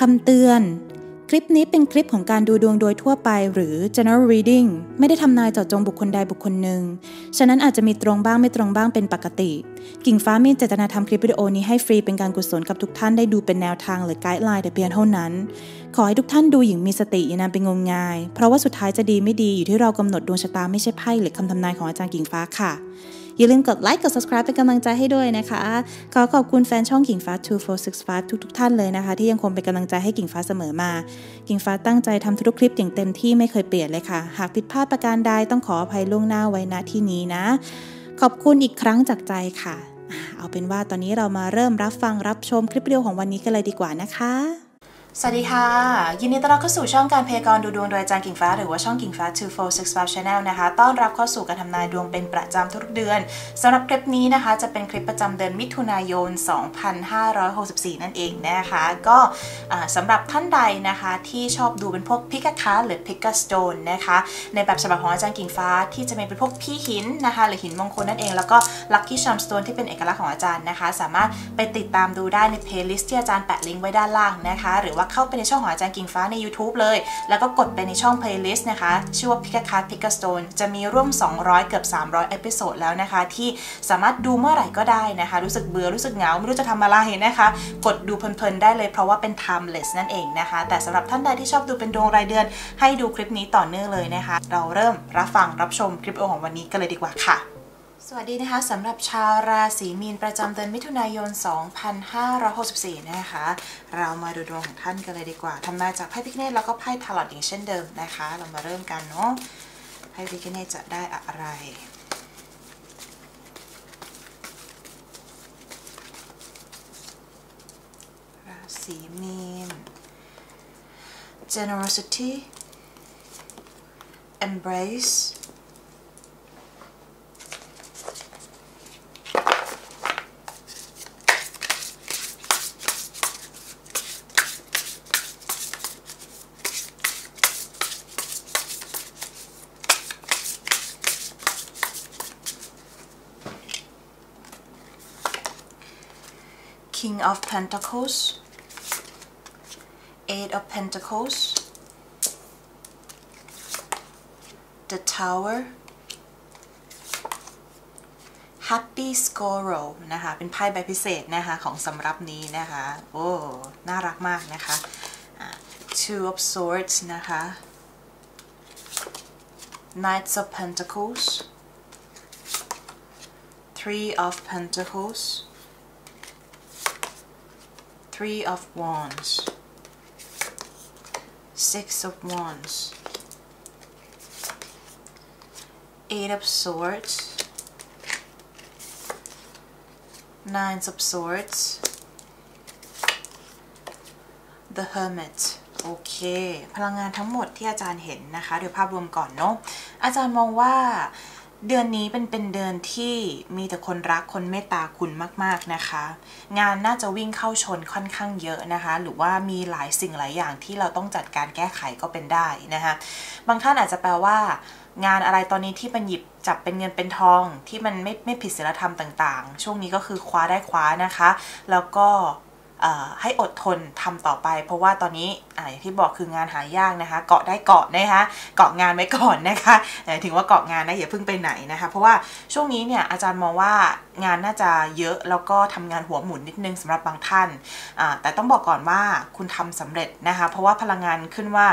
คำเตือนคลิปนี้เป็นคลิปของการดูดวงโดยทั่วไปหรือ general reading ไม่ได้ทำนายเจาะจงบุคคลใดบุคคลหนึ่งฉะนั้นอาจจะมีตรงบ้างไม่ตรงบ้างเป็นปกติกิ่งฟ้ามีเจตนาทำคลิปวิดีโอนี้ให้ฟรีเป็นการกุศลกับทุกท่านได้ดูเป็นแนวทางหรือไกด์ไลน์แต่เพียงเท่านั้นขอให้ทุกท่านดูอย่างมีสติอย่านำไปงมงายเพราะว่าสุดท้ายจะดีไม่ดีอยู่ที่เรากำหนดดวงชะตาไม่ใช่ไพ่หรือคำทำนายของอาจารย์กิ่งฟ้าค่ะอย่าลืมกดไลค์กด subscribe เป็นกำลังใจให้ด้วยนะคะขอขอบคุณแฟนช่องกิ่งฟ้า 2465 ทุกท่านเลยนะคะที่ยังคงเป็นกำลังใจให้กิ่งฟ้าเสมอมากิ่งฟ้าตั้งใจทำทุกคลิปอย่างเต็มที่ไม่เคยเปลี่ยนเลยค่ะหากผิดพลาดประการใดต้องขออภัยล่วงหน้าไว้ณที่นี้นะขอบคุณอีกครั้งจากใจค่ะเอาเป็นว่าตอนนี้เรามาเริ่มรับฟังรับชมคลิปวิดีโอของวันนี้กันเลยดีกว่านะคะสวัสดีค่ะยินดีต้อนรับเข้าสู่ช่องการพยากรณ์ดูดวงโดยอาจารย์กิ่งฟ้าหรือว่าช่องกิ่งฟ้า 2465 Channel นะคะต้อนรับเข้าสู่การทำนายดวงเป็นประจำทุกเดือนสำหรับคลิปนี้นะคะจะเป็นคลิปประจำเดือนมิถุนายน2564นั่นเองนะคะก็สำหรับท่านใดนะคะที่ชอบดูเป็นพวกพิกะคะหรือพิกะสโตนนะคะในแบบฉบับของอาจารย์กิ่งฟ้าที่จะเป็นพวกพี่หินนะคะหรือหินมงคลนั่นเองแล้วก็ลัคกี้ชามสโตนที่เป็นเอกลักษณ์ของอาจารย์นะคะสามารถไปติดตามดูได้ในเพลย์ลิสต์ที่อาจารย์แปะลิงก์ไว้ด้านล่างนะคะหรือว่าเข้าไปในช่องของอาจารย์กิ่งฟ้าใน YouTube เลยแล้วก็กดไปในช่อง playlist นะคะชื่อว่าพิกะคะพิกะสโตนจะมีร่วม200เกือบ300เอพิโซดแล้วนะคะที่สามารถดูเมื่อไหร่ก็ได้นะคะรู้สึกเบื่อรู้สึกเหงาไม่รู้จะทำอะไรนะคะกดดูเพลินๆได้เลยเพราะว่าเป็น timeless นั่นเองนะคะแต่สำหรับท่านใดที่ชอบดูเป็นดวงรายเดือนให้ดูคลิปนี้ต่อเนื่องเลยนะคะเราเริ่มรับฟังรับชมคลิปของวันนี้กันเลยดีกว่าค่ะสวัสดีนะคะสำหรับชาวราศีมีนประจำเดือนมิถุนายน2564นะคะเรามาดูดวงของท่านกันเลยดีกว่าทำนายจากไพ่พิฆเนศแล้วก็ไพ่ทาโรตอย่างเช่นเดิมนะคะเรามาเริ่มกันเนาะไพ่พิฆเนศจะได้อะไรราศีมีน generosity embrace King of Pentacles, Eight of Pentacles, The Tower, Happy Squirrel นะคะเป็นไพ่ใบพิเศษนะคะของสำรับนี้นะคะโอ้น่ารักมากนะคะ Two of Swords นะคะ Knights of Pentacles, Three of Pentacles Three of Wands, Six of Wands, Eight of Swords, Nine of Swords, The Hermit. โอเคพลังงานทั้งหมดที่อาจารย์เห็นนะคะโดยภาพรวมก่อนเนาะอาจารย์มองว่าเดือนนี้เป็นเดือนที่มีแต่คนรักคนเมตตาคุณมากๆนะคะงานน่าจะวิ่งเข้าชนค่อนข้างเยอะนะคะหรือว่ามีหลายสิ่งหลายอย่างที่เราต้องจัดการแก้ไขก็เป็นได้นะคะบางท่านอาจจะแปลว่างานอะไรตอนนี้ที่มันหยิบจับเป็นเงินเป็นทองที่มันไม่ผิดศีลธรรมต่างๆช่วงนี้ก็คือคว้าได้คว้านะคะแล้วก็ให้อดทนทำต่อไปเพราะว่าตอนนี้อย่างที่บอกคืองานหายากนะคะเกาะได้เกาะนะคะเกาะงานไว้ก่อนนะคะถึงว่าเกาะงานนะอย่าเพิ่งไปไหนนะคะเพราะว่าช่วงนี้เนี่ยอาจารย์มองว่างานน่าจะเยอะแล้วก็ทำงานหัวหมุนนิดนึงสำหรับบางท่านแต่ต้องบอกก่อนว่าคุณทำสำเร็จนะคะเพราะว่าพลังงานขึ้นว่า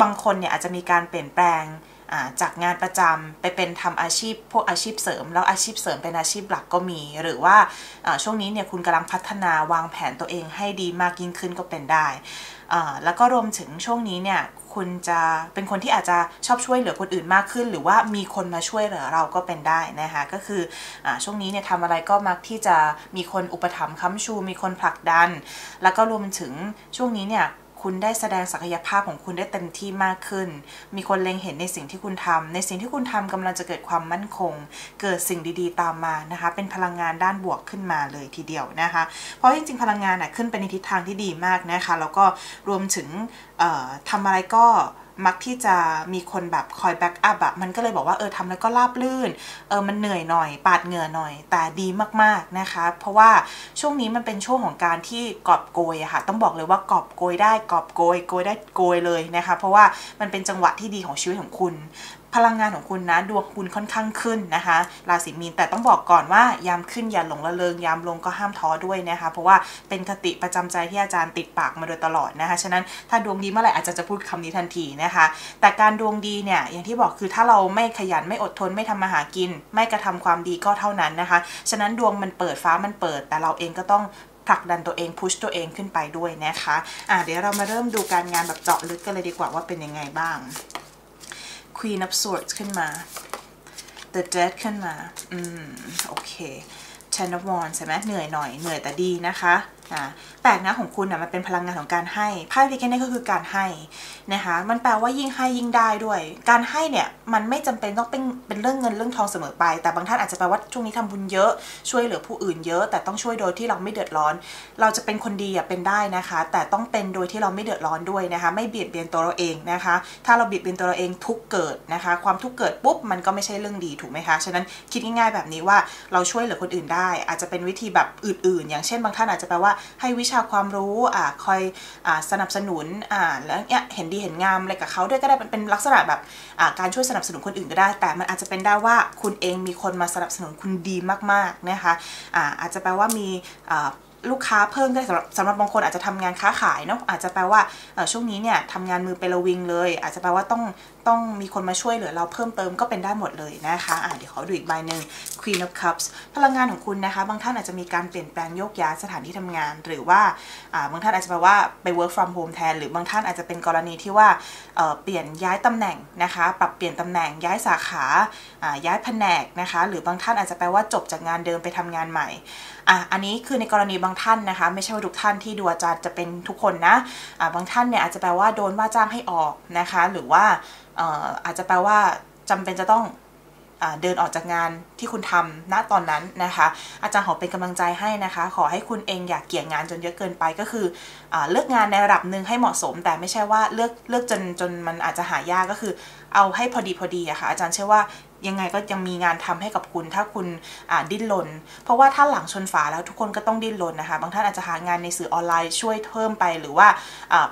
บางคนเนี่ยอาจจะมีการเปลี่ยนแปลงจากงานประจำไปเป็นทำอาชีพพวกอาชีพเสริมแล้วอาชีพเสริมเป็นอาชีพหลักก็มีหรือว่าช่วงนี้เนี่ยคุณกำลังพัฒนาวางแผนตัวเองให้ดีมากยิ่งขึ้นก็เป็นได้แล้วก็รวมถึงช่วงนี้เนี่ยคุณจะเป็นคนที่อาจจะชอบช่วยเหลือคนอื่นมากขึ้นหรือว่ามีคนมาช่วยเหลือเราก็เป็นได้นะคะก็คือช่วงนี้เนี่ยทำอะไรก็มักที่จะมีคนอุปถัมภ์ค้ำชูมีคนผลักดันแล้วก็รวมถึงช่วงนี้เนี่ยคุณได้แสดงศักยภาพของคุณได้เต็มที่มากขึ้นมีคนเล็งเห็นในสิ่งที่คุณทำในสิ่งที่คุณทำกำลังจะเกิดความมั่นคงเกิดสิ่งดีๆตามมานะคะเป็นพลังงานด้านบวกขึ้นมาเลยทีเดียวนะคะเพราะจริงๆพลังงานขึ้นไปในทิศทางที่ดีมากนะคะแล้วก็รวมถึงทำอะไรก็ มักที่จะมีคนแบบคอยแบ็กอัพอะมันก็เลยบอกว่าทำแล้วก็ราบลื่นมันเหนื่อยหน่อยปาดเหงื่อหน่อยแต่ดีมากๆนะคะเพราะว่าช่วงนี้มันเป็นช่วงของการที่กอบโกยอะค่ะต้องบอกเลยว่ากอบโกยได้กอบโกยโกยได้โกยเลยนะคะเพราะว่ามันเป็นจังหวะที่ดีของชีวิตของคุณพลังงานของคุณนะดวงคุณค่อนข้างขึ้นนะคะราศีมีนแต่ต้องบอกก่อนว่ายามขึ้นอย่าหลงระเริงยามลงก็ห้ามท้อด้วยนะคะเพราะว่าเป็นคติประจำใจที่อาจารย์ติดปากมาโดยตลอดนะคะฉะนั้นถ้าดวงดีเมื่อไหร่อาจารย์จะพูดคำนี้ทันทีนะคะแต่การดวงดีเนี่ยอย่างที่บอกคือถ้าเราไม่ขยันไม่อดทนไม่ทำมาหากินไม่กระทำความดีก็เท่านั้นนะคะฉะนั้นดวงมันเปิดฟ้ามันเปิดแต่เราเองก็ต้องผลักดันตัวเองพุชตัวเองขึ้นไปด้วยนะคะเดี๋ยวเรามาเริ่มดูการงานแบบเจาะลึกกันเลยดีกว่าว่าเป็นยังไงบ้างQueen of Swords ขึ้นมา The Dead ขึ้นมาโอเค Ten of Wands ใช่ไหมเหนื่อยหน่อยเหนื่อยแต่ดีนะคะแปลกนะของคุณนะมันเป็นพลังงานของการให้ไพ่ดิแกนี่ก็คือการให้นะคะมันแปลว่ายิ่งให้ยิ่งได้ด้วยการให้เนี่ยมันไม่จำเป็นต้องเป็นเรื่องเงินเรื่องทองเสมอไปแต่บางท่านอาจจะแปลว่าช่วงนี้ทำบุญเยอะช่วยเหลือผู้อื่นเยอะแต่ต้องช่วยโดยที่เราไม่เดือดร้อนเราจะเป็นคนดีเป็นได้นะคะแต่ต้องเป็นโดยที่เราไม่เดือดร้อนด้วยนะคะไม่เบียดเบียนตัวเราเองนะคะถ้าเราเบียดเบียนตัวเราเองทุกเกิดนะคะความทุกเกิดปุ๊บมันก็ไม่ใช่เรื่องดีถูกไหมคะฉะนั้นคิดง่ายๆแบบนี้ว่าเราช่วยเหลือคนอื่นได้อาจจะเป็นวิธีแบบอื่นๆอย่างเช่นบางท่านอาจจะแปลว่าให้วิชาความรู้คอยสนับสนุนแล้วเนี่ยเห็นดีเห็นงามอะไรกับเขาด้วยก็ได้เป็นลักษณะแบบการช่วยสนับสนุนคนอื่นก็ได้แต่มันอาจจะเป็นได้ว่าคุณเองมีคนมาสนับสนุนคุณดีมากๆนะคะอาจจะแปลว่ามีลูกค้าเพิ่มได้สำหรับบางคนอาจจะทำงานค้าขายเนาะอาจจะแปลว่าช่วงนี้เนี่ยทำงานมือเป็นระวิงเลยอาจจะแปลว่าต้องมีคนมาช่วยเหลือเราเพิ่มเติมก็เป็นได้หมดเลยนะคะเดี๋ยวขอดูอีกใบหนึ่ง Queen of Cups พลังงานของคุณนะคะบางท่านอาจจะมีการเปลี่ยนแปลงโยกย้ายสถานที่ทำงานหรือว่าบางท่านอาจจะแปลว่าไป work from home แทนหรือบางท่านอาจจะเป็นกรณีที่ว่าเปลี่ยนย้ายตำแหน่งนะคะปรับเปลี่ยนตำแหน่งย้ายสาขาย้ายแผนกนะคะหรือบางท่านอาจจะแปลว่าจบจากงานเดิมไปทำงานใหม่อันนี้คือในกรณีบางท่านนะคะไม่ใช่ว่าทุกท่านที่ดูอาจารย์จะเป็นทุกคนนะบางท่านเนี่ยอาจจะแปลว่าโดนว่าจ้างให้ออกนะคะหรือว่าอาจจะแปลว่าจำเป็นจะต้องเดินออกจากงานที่คุณทำณตอนนั้นนะคะอาจารย์ขอเป็นกำลังใจให้นะคะขอให้คุณเองอย่าเกี่ยงงานจนเยอะเกินไปก็คือเลือกงานในระดับหนึ่งให้เหมาะสมแต่ไม่ใช่ว่าเลือกจนมันอาจจะหายากก็คือเอาให้พอดีอะค่ะอาจารย์เชื่อว่ายังไงก็ยังมีงานทำให้กับคุณถ้าคุณดิ้นรนเพราะว่าถ้าหลังชนฝาแล้วทุกคนก็ต้องดิ้นรนนะคะบางท่านอาจจะหางานในสื่อออนไลน์ช่วยเพิ่มไปหรือว่า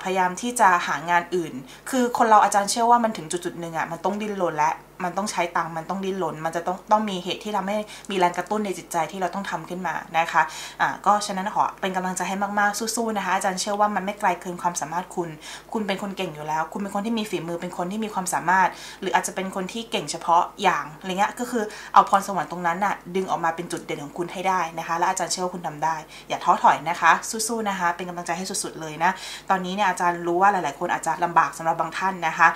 พยายามที่จะหางานอื่นคือคนเราอาจารย์เชื่อว่ามันถึงจุดหนึ่งอะมันต้องดิ้นรนและมันต้องใช้ตังค์มันต้องดิ้นรนมันจะต้องมีเหตุที่ทำให้มีแรงกระตุ้นในจิตใจที่เราต้องทำขึ้นมานะคะก็ฉะนั้นขอเป็นกำลังใจให้มากๆสู้ๆนะคะอาจารย์เชื่อว่ามันไม่ไกลเกินความสามารถคุณเป็นคนเก่งอยู่แล้วคุณเป็นคนที่มีฝีมือเป็นคนที่มีความสามารถหรืออาจจะเป็นคนที่เก่งเฉพาะอย่างอะไรเงี้ยก็คือเอาพรสวรรค์ตรงนั้นน่ะดึงออกมาเป็นจุดเด่นของคุณให้ได้นะคะและอาจารย์เชื่อว่าคุณทำได้อย่าท้อถอยนะคะสู้ๆนะคะเป็นกำลังใจให้สุดๆเลยนะตอนนี้เนี่ยอาจารย์รู้ว่าหลายๆคนอาจจะลำบากสำหรับบางท่านนะคะ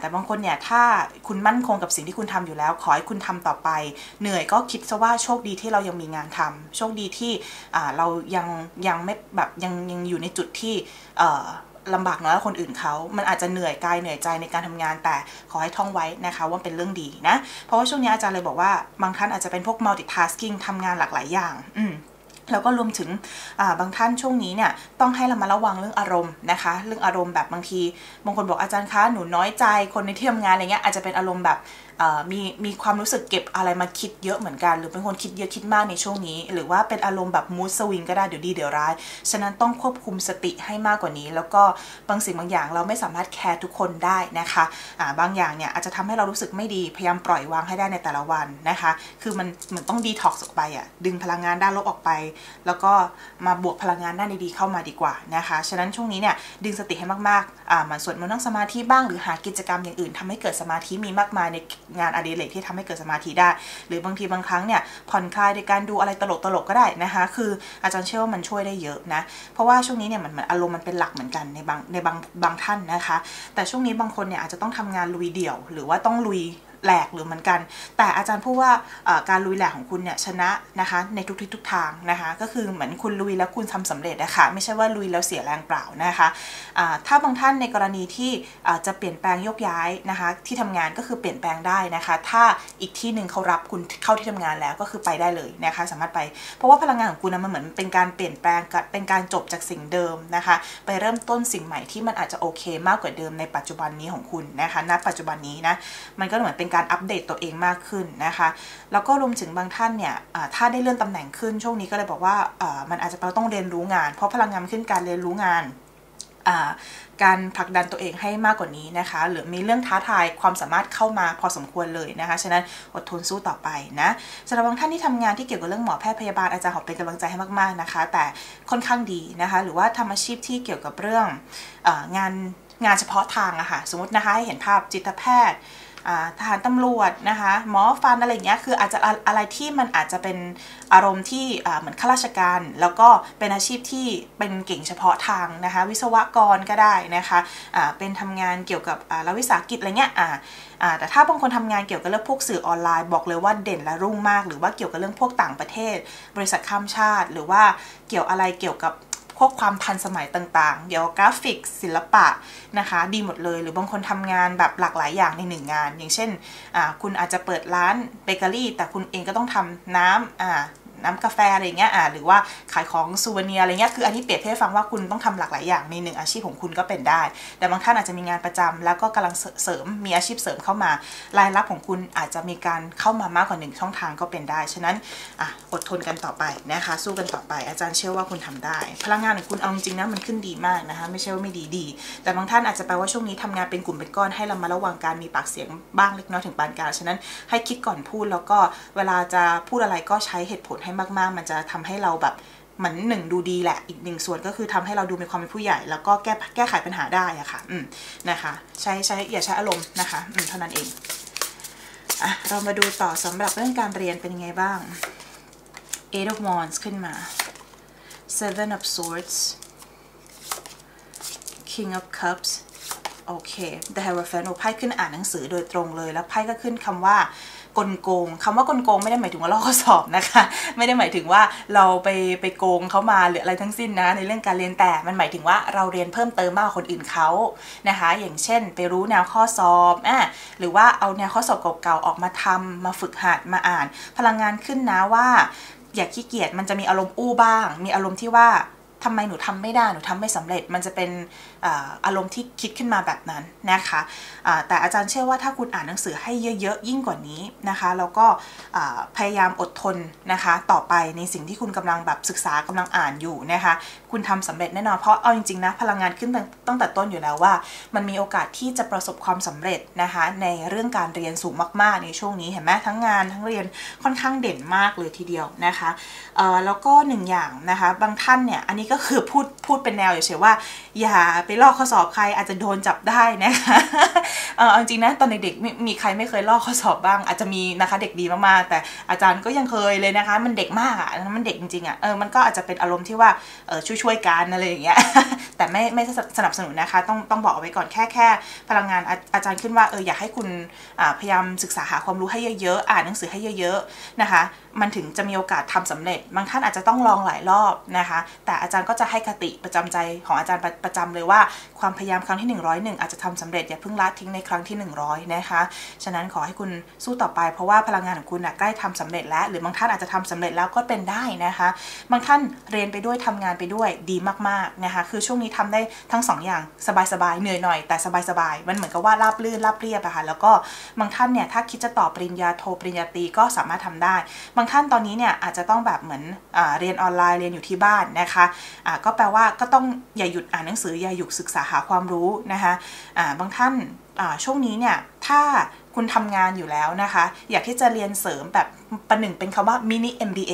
แต่บางคนเนี่ยถ้าคุณมั่นคงกับสิ่งที่คุณทำอยู่แล้วขอให้คุณทำต่อไปเหนื่อยก็คิดซะว่าโชคดีที่เรายังมีงานทำโชคดีที่เรายังไม่แบบยังอยู่ในจุดที่ลำบากน้อยกว่าคนอื่นเขามันอาจจะเหนื่อยกายเหนื่อยใจในการทำงานแต่ขอให้ท่องไว้นะคะว่าเป็นเรื่องดีนะเพราะว่าช่วงนี้อาจารย์เลยบอกว่าบางท่านอาจจะเป็นพวก multitasking ทำงานหลากหลายอย่างแล้วก็รวมถึงบางท่านช่วงนี้เนี่ยต้องให้เรามาระวังเรื่องอารมณ์นะคะเรื่องอารมณ์แบบบางทีบางคนบอกอาจารย์คะหนูน้อยใจคนในที่ทำงานอะไรเงี้ยอาจจะเป็นอารมณ์แบบมีความรู้สึกเก็บอะไรมาคิดเยอะเหมือนกันหรือเป็นคนคิดเยอะคิดมากในช่วงนี้หรือว่าเป็นอารมณ์แบบมูดสวิงก็ได้เดี๋ยวดีเดี๋ยวร้ายฉะนั้นต้องควบคุมสติให้มากกว่านี้แล้วก็บางสิ่งบางอย่างเราไม่สามารถแคร์ทุกคนได้นะคะบางอย่างเนี่ยอาจจะทำให้เรารู้สึกไม่ดีพยายามปล่อยวางให้ได้ในแต่ละวันนะคะคือมันเหมือนต้องดีท็อกซ์ออกไปดึงพลังงานด้านลบออกไปแล้วก็มาบวกพลังงานด้านดีๆเข้ามาดีกว่านะคะฉะนั้นช่วงนี้เนี่ยดึงสติให้มากๆมันสวดมนต์นั่งสมาธิบ้างหรือหากิจกรรมอย่างอื่นทำให้เกิดสมาธิมีมากมายในงานอดิเรกที่ทำให้เกิดสมาธิได้หรือบางทีบางครั้งเนี่ยผ่อนคลายในการดูอะไรตลกก็ได้นะคะคืออาจารย์เชื่อว่ามันช่วยได้เยอะนะเพราะว่าช่วงนี้เนี่ยมันอารมณ์มันเป็นหลักเหมือนกันในบางท่านนะคะแต่ช่วงนี้บางคนเนี่ยอาจจะต้องทำงานลุยเดี่ยวหรือว่าต้องลุย แหลกหรือเหมือนกันแต่อาจารย์พูดว่าการลุยแหลกของคุณเนี่ยชนะนะคะในทุกทิศทุกทางนะคะก็คือเหมือนคุณลุยแล้วคุณทำสำเร็จนะคะไม่ใช่ว่าลุยแล้วเสียแรงเปล่านะคะถ้าบางท่านในกรณีที่จะเปลี่ยนแปลงยกย้ายนะคะที่ทำงานก็คือเปลี่ยนแปลงได้นะคะถ้าอีกที่หนึ่งเขารับคุณเข้าที่ทำงานแล้วก็คือไปได้เลยนะคะสามารถไปเพราะว่าพลังงานของคุณมันเหมือนเป็นการเปลี่ยนแปลงเป็นการจบจากสิ่งเดิมนะคะไปเริ่มต้นสิ่งใหม่ที่มันอาจจะโอเคมากกว่าเดิมในปัจจุบันนี้ของคุณนะคะณปัจจุบันนี้นะมันก็เหมือนเป็นการอัปเดตตัวเองมากขึ้นนะคะแล้วก็รวมถึงบางท่านเนี่ยถ้าได้เลื่อนตำแหน่งขึ้นช่วงนี้ก็เลยบอกว่ามันอาจจะเราต้องเรียนรู้งานเพราะพลังงานขึ้นการเรียนรู้งานการผลักดันตัวเองให้มากกว่านี้นะคะหรือมีเรื่องท้าทายความสามารถเข้ามาพอสมควรเลยนะคะฉะนั้นอดทนสู้ต่อไปนะสำหรับบางท่านที่ทำงานที่เกี่ยวกับเรื่องหมอแพทย์พยาบาลอาจารย์ขอเป็นกำลังใจให้มากๆนะคะแต่ค่อนข้างดีนะคะหรือว่าทำอาชีพที่เกี่ยวกับเรื่องงานเฉพาะทางอะค่ะสมมตินะคะให้เห็นภาพจิตแพทย์ทหารตำรวจนะคะหมอฟันอะไรอย่างเงี้ยคืออาจจะอะไรที่มันอาจจะเป็นอารมณ์ที่เหมือนข้าราชการแล้วก็เป็นอาชีพที่เป็นเก่งเฉพาะทางนะคะวิศวกรก็ได้นะคะเป็นทำงานเกี่ยวกับรัฐวิสาหกิจอะไรเงี้ยแต่ถ้าบางคนทำงานเกี่ยวกับเรื่องพวกสื่อออนไลน์บอกเลยว่าเด่นและรุ่งมากหรือว่าเกี่ยวกับเรื่องพวกต่างประเทศบริษัทข้ามชาติหรือว่าเกี่ยวอะไรเกี่ยวกับพวกความทันสมัยต่างๆเดี๋ยวกราฟิกศิลปะนะคะดีหมดเลยหรือบางคนทำงานแบบหลากหลายอย่างในหนึ่งงานอย่างเช่นคุณอาจจะเปิดร้านเบเกอรี่แต่คุณเองก็ต้องทำน้ำกาแฟอะไรเงี้ยหรือว่าขายของซูเวเนียอะไรเงี้ยคืออันนี้เปรียบเทียบให้ฟังว่าคุณต้องทำหลากหลายอย่างในหนึ่งอาชีพของคุณก็เป็นได้แต่บางท่านอาจจะมีงานประจำแล้วก็กำลังเสริมมีอาชีพเสริมเข้ามารายรับของคุณอาจจะมีการเข้ามามากกว่าหนึ่งช่องทางก็เป็นได้ฉะนั้นอดทนกันต่อไปนะคะสู้กันต่อไปอาจารย์เชื่อว่าคุณทำได้พลังงานของคุณเอาจริงนะมันขึ้นดีมากนะคะไม่ใช่ว่าไม่ดีแต่บางท่านอาจจะแปลว่าช่วงนี้ทำงานเป็นกลุ่มเป็นก้อนให้เรามาระวังการมีปากเสียงบ้างเล็กน้อยถึงปานกลางฉะนั้นให้คิดก่อนพูดแล้วก็เวลาจะพูดอะไรก็ใช้เหตุผลมากๆมันจะทำให้เราแบบเหมือนหนึ่งดูดีแหละอีกหนึ่งส่วนก็คือทำให้เราดูมีความเป็นผู้ใหญ่แล้วก็แก้ไขปัญหาได้อะค่ะนะคะใช้อย่าใช้อารมณ์นะคะเท่านั้นเองอ่ะเรามาดูต่อสำหรับเรื่องการเรียนเป็นยังไงบ้าง Eight of Wands ขึ้นมา Seven of Swords King of Cups โอเค The Hierophant ไพ่ขึ้นอ่านหนังสือโดยตรงเลยแล้วไพ่ก็ขึ้นคำว่ากลโกงคำว่ากลโกงไม่ได้หมายถึงว่าลอกข้อสอบนะคะไม่ได้หมายถึงว่าเราไปโกงเขามาหรืออะไรทั้งสิ้นนะในเรื่องการเรียนแต่มันหมายถึงว่าเราเรียนเพิ่มเติมมากกว่าคนอื่นเขานะคะอย่างเช่นไปรู้แนวข้อสอบหรือว่าเอาแนวข้อสอบเก่าๆออกมาทำมาฝึกหัดมาอ่านพลังงานขึ้นนะว่าอย่าขี้เกียจมันจะมีอารมณ์อู้บ้างมีอารมณ์ที่ว่าทำไมหนูทำไม่ได้หนูทำไม่สำเร็จมันจะเป็นอารมณ์ที่คิดขึ้นมาแบบนั้นนะคะแต่อาจารย์เชื่อว่าถ้าคุณอ่านหนังสือให้เยอะๆยิ่งกว่านี้นะคะแล้วก็พยายามอดทนนะคะต่อไปในสิ่งที่คุณกำลังแบบศึกษากำลังอ่านอยู่นะคะคุณทำสำเร็จแน่นอนเพราะเอาจริงๆนะพลังงานขึ้นตั้งแต่ต้นอยู่แล้วว่ามันมีโอกาสที่จะประสบความสำเร็จนะคะในเรื่องการเรียนสูงมากๆในช่วงนี้เห็นไหมทั้งงานทั้งเรียนค่อนข้างเด่นมากเลยทีเดียวนะคะแล้วก็หนึ่งอย่างนะคะบางท่านเนี่ยอันนี้ก็คือพูดเป็นแนวเฉยๆว่าอย่าไปลอกข้อสอบใครอาจจะโดนจับได้นะคะเอาจริงนะตอนเด็กๆมีใครไม่เคยลอกข้อสอบบ้างอาจจะมีนะคะเด็กดีมากๆแต่อาจารย์ก็ยังเคยเลยนะคะมันเด็กมากอ่ะมันเด็กจริงๆอ่ะมันก็อาจจะเป็นอารมณ์ที่ว่าช่วยกันอะไรอย่างเงี้ยแต่ไม่สนับสนุนนะคะต้องบอกเอาไว้ก่อนแค่พลังงานอาจารย์ขึ้นว่าอยากให้คุณพยายามศึกษาหาความรู้ให้เยอะๆอ่านหนังสือให้เยอะๆนะคะมันถึงจะมีโอกาสทำสำเร็จบางท่านอาจจะต้องลองหลายรอบนะคะแต่อาจารย์ก็จะให้คติประจำใจของอาจารย์ประจำเลยว่าความพยายามครั้งที่101อาจจะทำสำเร็จอย่าเพิ่งละทิ้งในครั้งที่100นะคะฉะนั้นขอให้คุณสู้ต่อไปเพราะว่าพลังงานของคุณใกล้ทำสำเร็จแล้วหรือบางท่านอาจจะทำสำเร็จแล้วก็เป็นได้นะคะบางท่านเรียนไปด้วยทำงานไปด้วยดีมากๆนะคะคือช่วงนี้ทำได้ทั้ง2อย่างสบายๆเหนื่อยหน่อยแต่สบายๆมันเหมือนกับว่าราบลื่นราบเรียบอะค่ะแล้วก็บางท่านเนี่ยถ้าคิดจะต่อปริญญาโทปริญญาตรีก็สามารถทำได้บางท่านตอนนี้เนี่ยอาจจะต้องแบบเหมือนเรียนออนไลน์เรียนอยู่ที่บ้านนะคะก็แปลว่าก็ต้องอย่าหยุดอ่านหนังสืออย่าหยุดศึกษาหาความรู้นะคะบางท่านช่วงนี้เนี่ยถ้าคุณทำงานอยู่แล้วนะคะอยากที่จะเรียนเสริมแบบ ประหนึ่งเป็นคำว่ามินิ MBA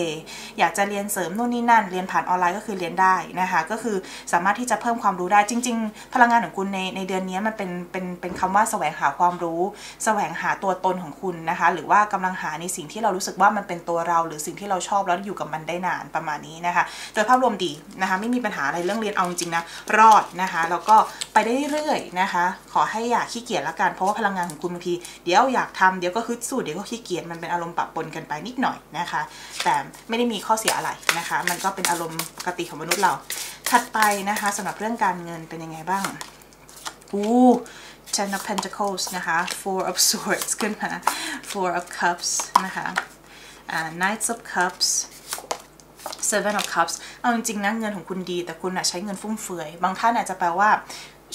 อยากจะเรียนเสริมนู่นนี่นั่นเรียนผ่านออนไลน์ก็คือเรียนได้นะคะก็คือสามารถที่จะเพิ่มความรู้ได้จริงๆพลังงานของคุณในเดือนนี้มันเป็นคำว่าแสวงหาความรู้แสวงหาตัวตนของคุณนะคะหรือว่ากำลังหาในสิ่งที่เรารู้สึกว่ามันเป็นตัวเราหรือสิ่งที่เราชอบแล้วอยู่กับมันได้นานประมาณนี้นะคะโดยภาพรวมดีนะคะไม่มีปัญหาอะไรเรื่องเรียนเอาจริงๆนะรอดนะคะแล้วก็ไปได้เรื่อยๆนะคะขอให้อย่าขี้เกียจละกันเพราะว่าพลังงานของคุณบางทีเดี๋ยวอยากทำเดี๋ยวก็ฮึดสู้เดี๋ยวก็ขี้เกียจมันเป็นอารมณ์ปะปนกันไปนิดหน่อยนะคะแต่ไม่ได้มีข้อเสียอะไรนะคะมันก็เป็นอารมณ์ปกติของมนุษย์เราถัดไปนะคะสำหรับเรื่องการเงินเป็นยังไงบ้างTen of Pentacles นะคะ Four of Swords ขึ้นมา Four of Cups นะคะ Knights of Cups Seven of Cups เอาจริงๆนะเงินของคุณดีแต่คุณใช้เงินฟุ่มเฟือยบางท่านอาจจะแปลว่า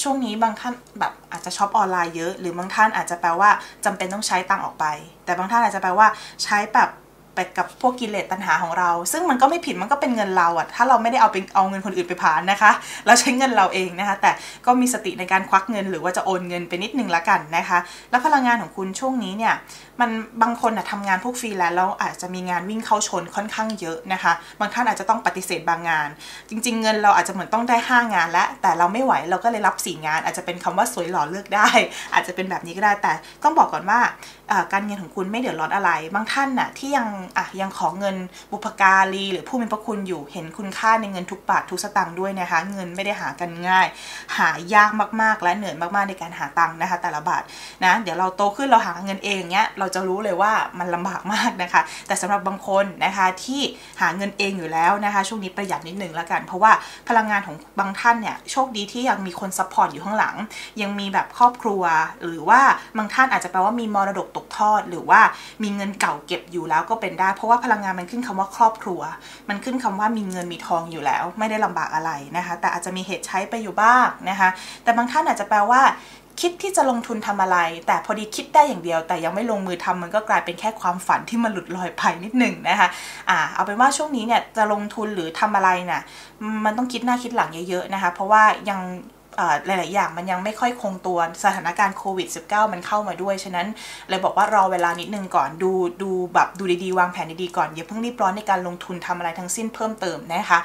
ช่วงนี้บางท่านแบบอาจจะช็อปออนไลน์เยอะหรือบางท่านอาจจะแปลว่าจำเป็นต้องใช้ตังออกไปแต่บางท่านอาจจะแปลว่าใช้แบบไปกับพวกกิเลสตัณหาของเราซึ่งมันก็ไม่ผิดมันก็เป็นเงินเราอะถ้าเราไม่ได้เอาเงินคนอื่นไปผ่านนะคะเราใช้เงินเราเองนะคะแต่ก็มีสติในการควักเงินหรือว่าจะโอนเงินไปนิดนึงละกันนะคะแล้วพลังงานของคุณช่วงนี้เนี่ยมันบางคนทำงานพวกฟรีแลนซ์แล้วอาจจะมีงานวิ่งเข้าชนค่อนข้างเยอะนะคะบางท่านอาจจะต้องปฏิเสธบางงานจริงๆเงินเราอาจจะเหมือนต้องได้5งานแล้วแต่เราไม่ไหวเราก็เลยรับ4งานอาจจะเป็นคำว่าสวยหล่อเลือกได้อาจจะเป็นแบบนี้ก็ได้แต่ต้องบอกก่อนว่าการเงินของคุณไม่เดือดร้อนอะไรบางท่านน่ะที่ยังขอเงินบุพการีหรือผู้มีพระคุณอยู่เห็นคุณค่าในเงินทุกบาททุกสตางค์ด้วยนะคะเงินไม่ได้หากันง่ายหายากมากๆและเหนื่อยมากๆในการหาตังค์นะคะแต่ละบาทนะเดี๋ยวเราโตขึ้นเราหาเงินเองเนี้ยเราจะรู้เลยว่ามันลำบากมากนะคะแต่สำหรับบางคนนะคะที่หาเงินเองอยู่แล้วนะคะช่วงนี้ประหยัดนิดนึงละกันเพราะว่าพลังงานของบางท่านเนี่ยโชคดีที่ยังมีคนซัพพอร์ตอยู่ข้างหลังยังมีแบบครอบครัวหรือว่าบางท่านอาจจะแปลว่ามีมรดกตกทอดหรือว่ามีเงินเก่าเก็บอยู่แล้วก็เป็นได้เพราะว่าพลังงานมันขึ้นคำว่าครอบครัวมันขึ้นคำว่ามีเงินมีทองอยู่แล้วไม่ได้ลำบากอะไรนะคะแต่อาจจะมีเหตุใช้ไปอยู่บ้างนะคะแต่บางท่านอาจจะแปลว่าคิดที่จะลงทุนทำอะไรแต่พอดีคิดได้อย่างเดียวแต่ยังไม่ลงมือทำมันก็กลายเป็นแค่ความฝันที่มันหลุดลอยไปนิดหนึ่งนะคะเอาเป็นว่าช่วงนี้เนี่ยจะลงทุนหรือทำอะไรน่ะมันต้องคิดหน้าคิดหลังเยอะๆนะคะเพราะว่ายังหลายๆอย่างมันยังไม่ค่อยคงตัวสถานการณ์โควิด -19 มันเข้ามาด้วยฉะนั้นเลยบอกว่ารอเวลานิดนึงก่อนดูดีๆวางแผนดีๆก่อนอย่าเพิ่งรีบร้อนในการลงทุนทำอะไรทั้งสิ้นเพิ่มเติมนะคะ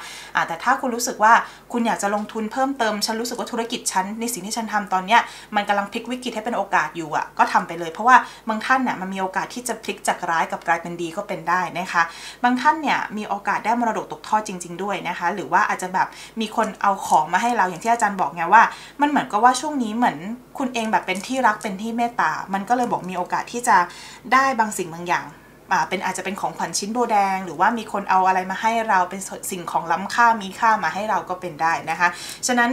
แต่ถ้าคุณรู้สึกว่าคุณอยากจะลงทุนเพิ่มเติมฉันรู้สึกว่าธุรกิจฉันในสิ่งที่ฉันทำตอนเนี้ยมันกำลังพลิกวิกฤตให้เป็นโอกาสอยู่อ่ะก็ทำไปเลยเพราะว่าบางท่านเนี่ยมันมีโอกาสที่จะพลิกจากร้ายกับกลายเป็นดีก็เป็นได้นะคะบางท่านเนี่ยมีโอกาสได้มรดกตกทอดจริงๆด้วยนะคะหรือว่าอาจจะแบบมีคนเอาของมาให้เราอย่างที่อาจารย์บอกไงว่ามันเหมือนกับว่าช่วงนี้เหมือนคุณเองแบบเป็นที่รักเป็นที่เมตตามันก็เลยบอกมีโอกาสที่จะได้บางสิ่งบางอย่างอาจจะเป็นของขวัญชิ้นโบแดงหรือว่ามีคนเอาอะไรมาให้เราเป็นสิ่งของล้ำค่ามีค่ามาให้เราก็เป็นได้นะคะฉะนั้น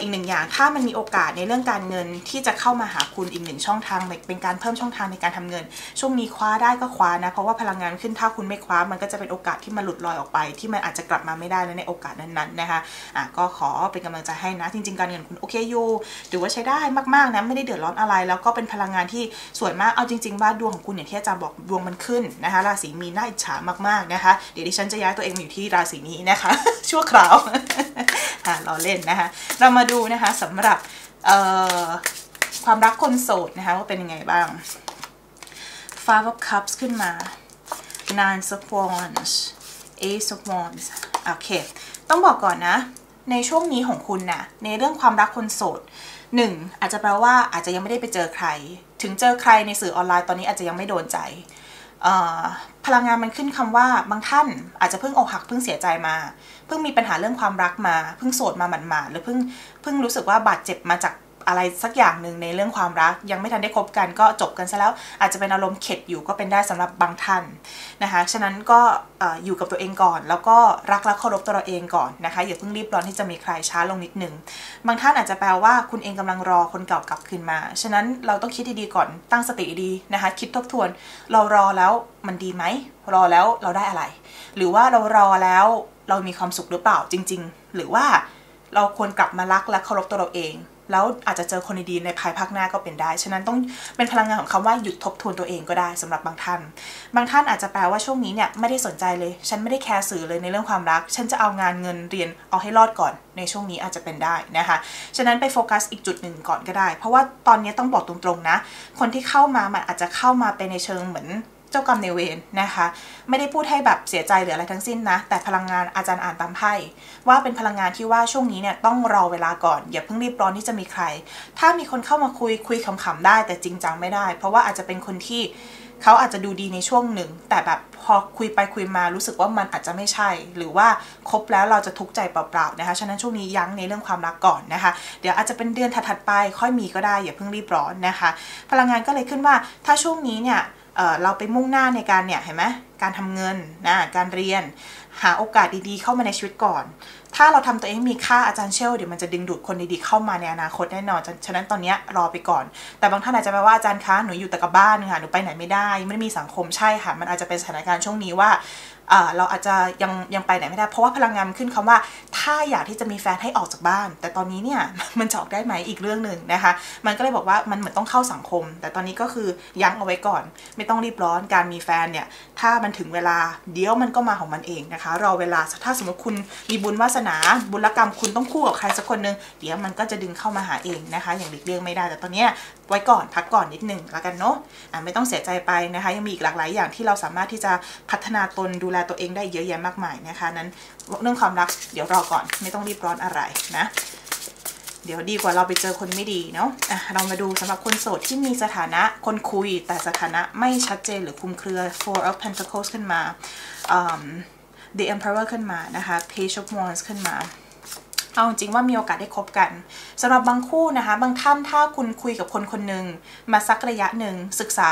อีกหนึ่งอย่างถ้ามันมีโอกาสในเรื่องการเงินที่จะเข้ามาหาคุณอีกหนึ่งช่องทางเป็นการเพิ่มช่องทางในการทำเงินช่วงนี้คว้าได้ก็คว้านะเพราะว่าพลังงานขึ้นถ้าคุณไม่คว้ามันก็จะเป็นโอกาสที่มันหลุดลอยออกไปที่มันอาจจะกลับมาไม่ได้ในโอกาสนั้นๆนะคะก็ขอเป็นกำลังใจให้นะจริงๆการเงินคุณโอเคอยู่หรือว่าใช้ได้มากๆนะไม่ได้เดือดร้อนอะไรแล้วก็เป็นพลังงานที่สวยมากเอาจริงๆว่าดวงของคุณอย่างที่อาจารย์บอกดวงมันขึ้นนะคะราศีมีนน่าอิจฉามากๆนะคะเดี๋ยวดิฉันจะย้ายตัวเองมาอยู่ที่ราศีนี้นะคะ ชั่วคราว ล้อเล่นนะคะเรามาดูนะคะสำหรับความรักคนโสดนะคะว่าเป็นยังไงบ้าง Five of Cups ขึ้นมา Nine of Wands Ace of Wands โอเคต้องบอกก่อนนะในช่วงนี้ของคุณนะในเรื่องความรักคนโสดหนึ่งอาจจะแปลว่าอาจจะยังไม่ได้ไปเจอใครถึงเจอใครในสื่อออนไลน์ตอนนี้อาจจะยังไม่โดนใจพลังงานมันขึ้นคำว่าบางท่านอาจจะเพิ่งอกหักเพิ่งเสียใจมาเพิ่งมีปัญหาเรื่องความรักมาเพิ่งโสดมาหมาดๆหรือเพิ่งรู้สึกว่าบาดเจ็บมาจากอะไรสักอย่างหนึ่งในเรื่องความรักยังไม่ทันได้คบกันก็จบกันซะแล้วอาจจะเป็นอารมณ์เข็ดอยู่ก็เป็นได้สำหรับบางท่านนะคะฉะนั้นก็อยู่กับตัวเองก่อนแล้วก็รักและเคารพตัวเราเองก่อนนะคะอย่าเพิ่งรีบร้อนที่จะมีใครช้าลงนิดนึงบางท่านอาจจะแปลว่าคุณเองกำลังรอคนเก่ากลับคืนมาฉะนั้นเราต้องคิดดีๆก่อนตั้งสติดีๆนะคะคิดทบทวนเรารอแล้วมันดีไหมรอแล้วเราได้อะไรหรือว่าเรารอแล้วเรามีความสุขหรือเปล่าจริงๆหรือว่าเราควรกลับมารักและเคารพตัวเราเองแล้วอาจจะเจอคนดีๆในภายภาคหน้าก็เป็นได้ฉะนั้นต้องเป็นพลังงานของคำว่าหยุดทบทวนตัวเองก็ได้สำหรับบางท่านอาจจะแปลว่าช่วงนี้เนี่ยไม่ได้สนใจเลยฉันไม่ได้แคร์สื่อเลยในเรื่องความรักฉันจะเอางานเงินเรียนเอาให้รอดก่อนในช่วงนี้อาจจะเป็นได้นะคะฉะนั้นไปโฟกัสอีกจุดหนึ่งก่อนก็ได้เพราะว่าตอนนี้ต้องบอกตรงๆนะคนที่เข้ามามันอาจจะเข้ามาเป็นในเชิงเหมือน เจ้ากรรมในเวรนะคะไม่ได้พูดให้แบบเสียใจหรืออะไรทั้งสิ้นนะแต่พลังงานอาจารย์อ่านตามไพ่ว่าเป็นพลังงานที่ว่าช่วงนี้เนี่ยต้องรอเวลาก่อนอย่าเพิ่งรีบร้อนที่จะมีใครถ้ามีคนเข้ามาคุยขำๆได้แต่จริงจังไม่ได้เพราะว่าอาจจะเป็นคนที่เขาอาจจะดูดีในช่วงหนึ่งแต่แบบพอคุยไปคุยมารู้สึกว่ามันอาจจะไม่ใช่หรือว่าคบแล้วเราจะทุกข์ใจเปล่าๆนะคะฉะนั้นช่วงนี้ยั้งในเรื่องความรักก่อนนะคะเดี๋ยวอาจจะเป็นเดือนถัดๆไปค่อยมีก็ได้อย่าเพิ่งรีบร้อนนะคะพลังงานก็เลยขึ้นว่าถ้าช่วงนี้เนี่ยเราไปมุ่งหน้าในการเนี่ยเห็นไหมการทำเงินนะการเรียนหาโอกาสดีๆเข้ามาในชีวิตก่อนถ้าเราทำตัวเองมีค่าอาจารย์เชลเดี๋ยวมันจะดึงดูดคนดีๆเข้ามาในอนาคตแน่นอนฉะนั้นตอนนี้รอไปก่อนแต่บางท่านอาจจะแปลว่าอาจารย์คะหนูอยู่แต่กับบ้านค่ะหนูไปไหนไม่ได้ไม่มีสังคมใช่ค่ะมันอาจจะเป็นสถานการณ์ช่วงนี้ว่าเราอาจจะยังไปไหนไม่ได้เพราะว่าพลังงานขึ้นคำว่าถ้าอยากที่จะมีแฟนให้ออกจากบ้านแต่ตอนนี้เนี่ยมันจะออกได้ไหมอีกเรื่องหนึ่งนะคะมันก็เลยบอกว่ามันเหมือนต้องเข้าสังคมแต่ตอนนี้ก็คือยั้งเอาไว้ก่อนไม่ต้องรีบร้อนการมีแฟนเนี่ยถ้ามันถึงเวลาเดี๋ยวมันก็มาของมันเองนะคะรอเวลาถ้าสมมติคุณมีบุญวาสนาบุญกรรมคุณต้องคู่กับใครสักคนนึงเดี๋ยวมันก็จะดึงเข้ามาหาเองนะคะอย่างหลีกเลี่ยงไม่ได้แต่ตอนนี้ไว้ก่อนพักก่อนนิดนึงแล้วกันเนาะไม่ต้องเสียใจไปนะคะยังมีอีกหลากหลายอย่างที่เราสามารถที่จะพัฒนาตนดูแลตัวเองได้เยอะแยะมากมายนะคะนั้นเรื่องความรักเดี๋ยวรอก่อนไม่ต้องรีบร้อนอะไรนะเดี๋ยวดีกว่าเราไปเจอคนไม่ดีเนาะเรามาดูสำหรับคนโสดที่มีสถานะคนคุยแต่สถานะไม่ชัดเจนหรือคลุมเครือ Four of Pentacles ขึ้นมา The Emperor ขึ้นมานะคะ Page of Wands ขึ้นมาเอาจริงว่ามีโอกาสได้คบกันสำหรับบางคู่นะคะบางท่านถ้าคุณคุยกับคนคนหนึ่งมาสักระยะหนึ่งศึกษา